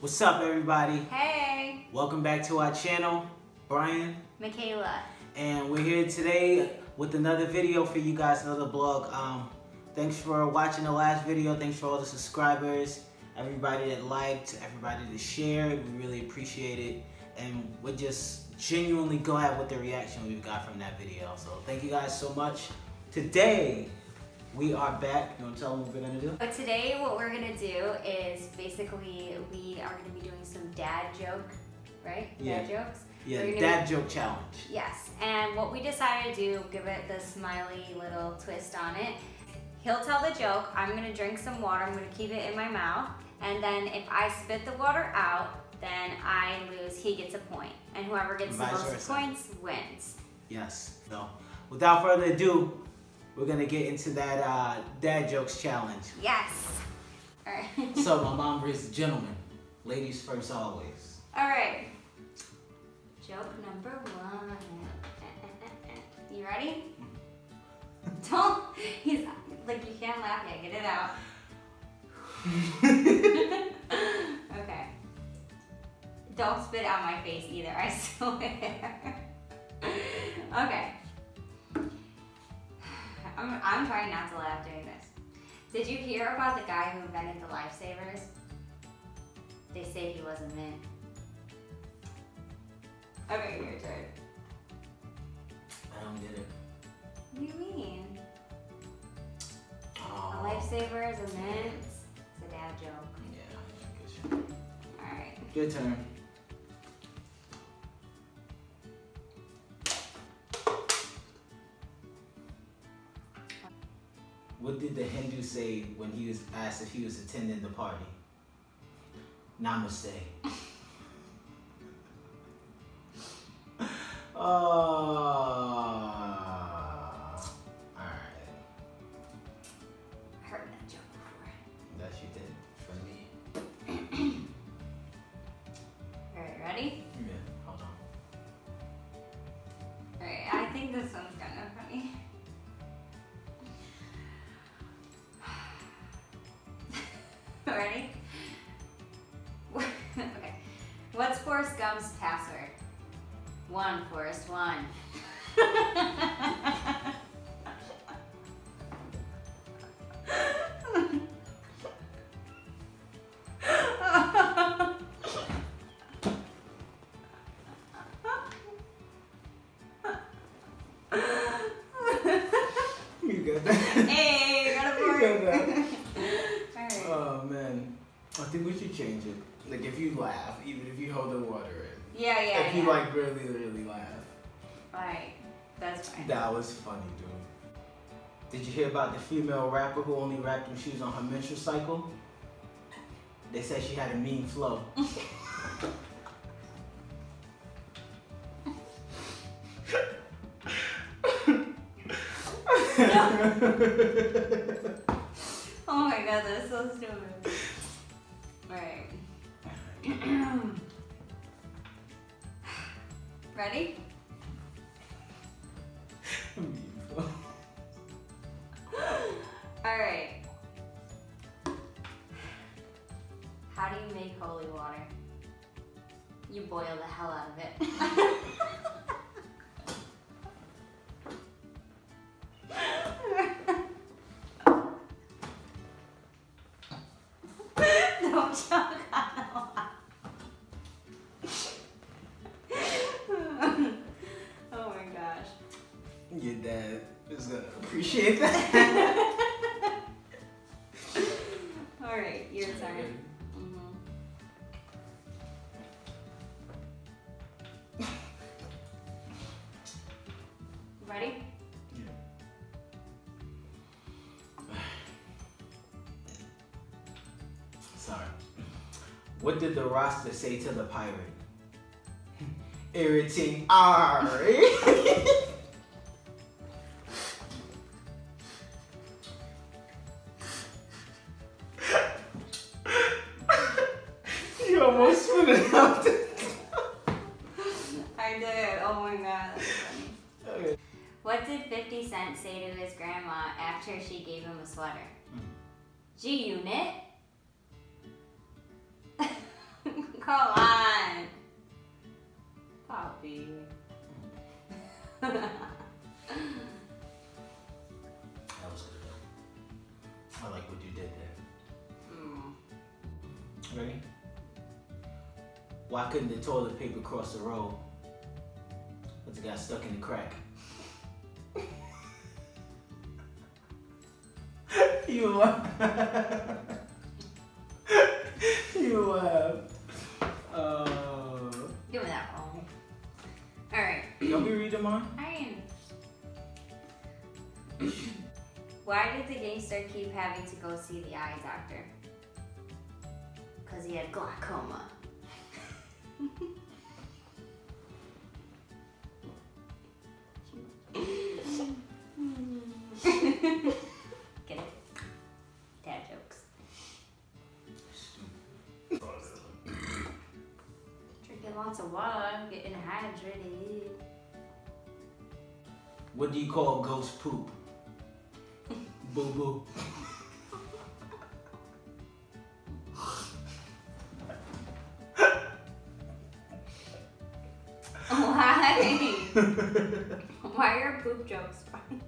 What's up, everybody? Hey! Welcome back to our channel. Brian. Michaela. And we're here today with another video for you guys, another blog. Thanks for watching the last video. Thanks for all the subscribers, everybody that liked, everybody that shared. We really appreciate it. And we're just genuinely glad with the reaction we got from that video. So thank you guys so much. Today, we are back. You want to tell them what we're going to do? But today, what we're going to do is basically we are going to be doing some dad joke, right? Yeah. Dad jokes? Yeah, dad joke challenge. Yes. And what we decided to do, give it the smiley little twist on it. He'll tell the joke. I'm going to drink some water. I'm going to keep it in my mouth. And then if I spit the water out, then I lose. He gets a point. And whoever gets the most points wins. Yes. So, without further ado, we're gonna get into that dad jokes challenge. Yes. All right. So my mom raised a gentleman. Ladies first always. All right. Joke number one. You ready? Don't. He's like you can't laugh yet. Get it out. Okay. Don't spit out my face either. I swear. Okay. I'm trying not to laugh doing this. Did you hear about the guy who invented the lifesavers? They say he wasn't meant. Okay, your turn. I don't get it. What do you mean? Oh. A lifesaver is a mint. It's a dad joke. Yeah, I guess. Alright. Your turn. What did the Hindu say when he was asked if he was attending the party? Namaste. Alright. I heard that joke before. That you did for me. Alright, ready? Yeah, hold on. Alright, I think this one's kind of funny. Ready? Okay. What's Forrest Gump's password? One, Forrest, one. You got that. Hey, you got a point. I think we should change it. Like if you laugh, even if you hold the water in. Yeah, yeah. If you like really, really laugh. Alright, that's fine. That was funny, dude. Did you hear about the female rapper who only wrapped her shoes on her menstrual cycle? They said she had a mean flow. Oh my god, that's so stupid. Alright. Ready? Alright. How do you make holy water? You boil the hell out of it. Your dad is gonna appreciate that. All right, your turn. Mm-hmm. Ready? Yeah. Sorry. What did the Rasta say to the pirate? Irritating Ari. I did. Oh my god. That's funny. Okay. What did 50 Cent say to his grandma after she gave him a sweater? G Unit. Come on. Poppy. That was good. I like what you did there. Mm. Ready? Why couldn't the toilet paper cross the road? But it got stuck in the crack. You are. You are. Give me that one. Alright. Don't we read them on? I am. Why did the gangster keep having to go see the eye doctor? Because he had glaucoma. Get it? Dad jokes. Drinking lots of water, getting hydrated. What do you call ghost poop? Boo boo. Why? Why are poop jokes funny?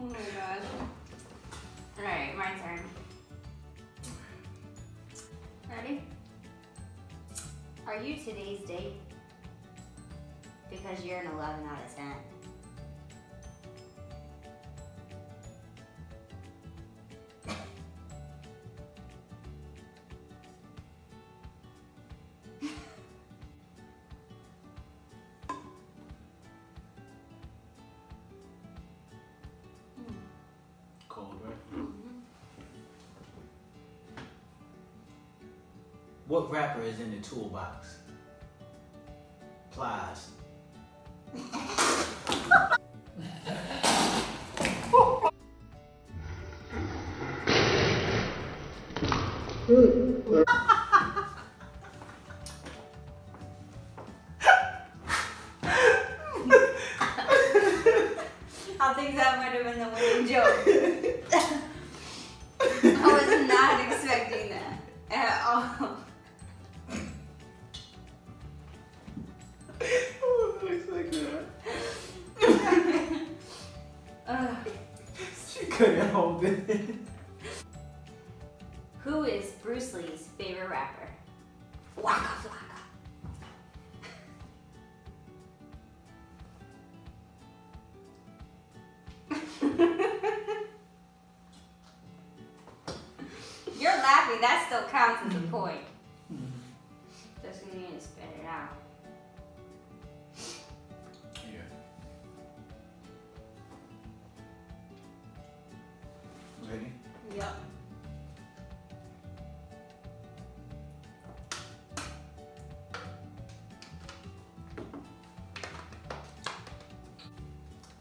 Oh my gosh. Alright, my turn. Ready? Are you today's date? Because you're an 11 out of 10. What rapper is in the toolbox? Plies. I think that might have been the winning joke. I was not expecting that at all. Who is Bruce Lee's favorite rapper? Waka Flocka. You're laughing, that still counts as a point. Just gonna need to spit it out. Ready? Yep.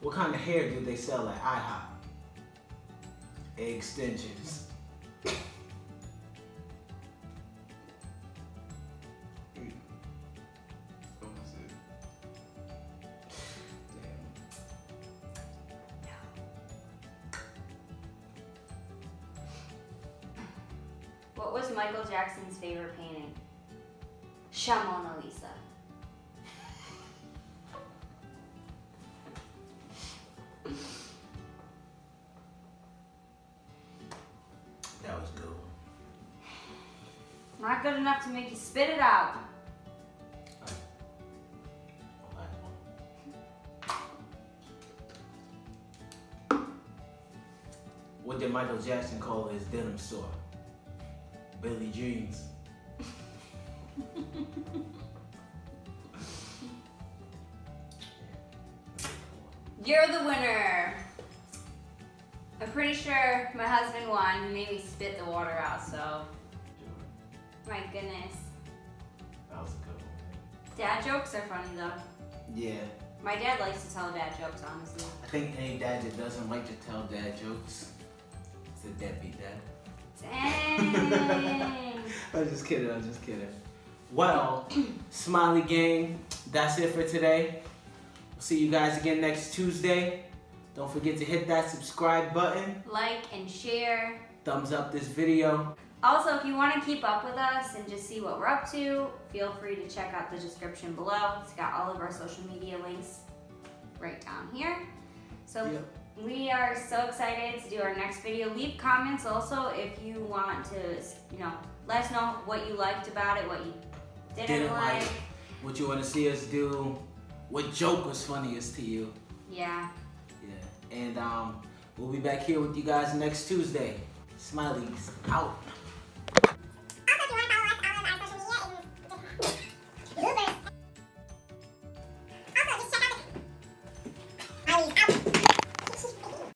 What kind of hair do they sell at IHOP? Extensions. What was Michael Jackson's favorite painting? Mona Lisa. That was good. Not good enough to make you spit it out. What did Michael Jackson call his denim store? Billy Jeans. You're the winner. I'm pretty sure my husband won. He made me spit the water out, so. My goodness. That was a good one. Dad jokes are funny, though. Yeah. My dad likes to tell dad jokes, honestly. I think any dad that doesn't like to tell dad jokes is a deadbeat dad. Dang. I'm just kidding, I'm just kidding. Well, Smiley Gang, that's it for today. We'll see you guys again next Tuesday. Don't forget to hit that subscribe button. Like and share. Thumbs up this video. Also, if you want to keep up with us and just see what we're up to, feel free to check out the description below. It's got all of our social media links right down here. So yeah. We are so excited to do our next video. Leave comments also if you want to, you know, let us know what you liked about it, what you didn't like. What you want to see us do, what joke was funniest to you. Yeah. Yeah. And we'll be back here with you guys next Tuesday. Smileys out.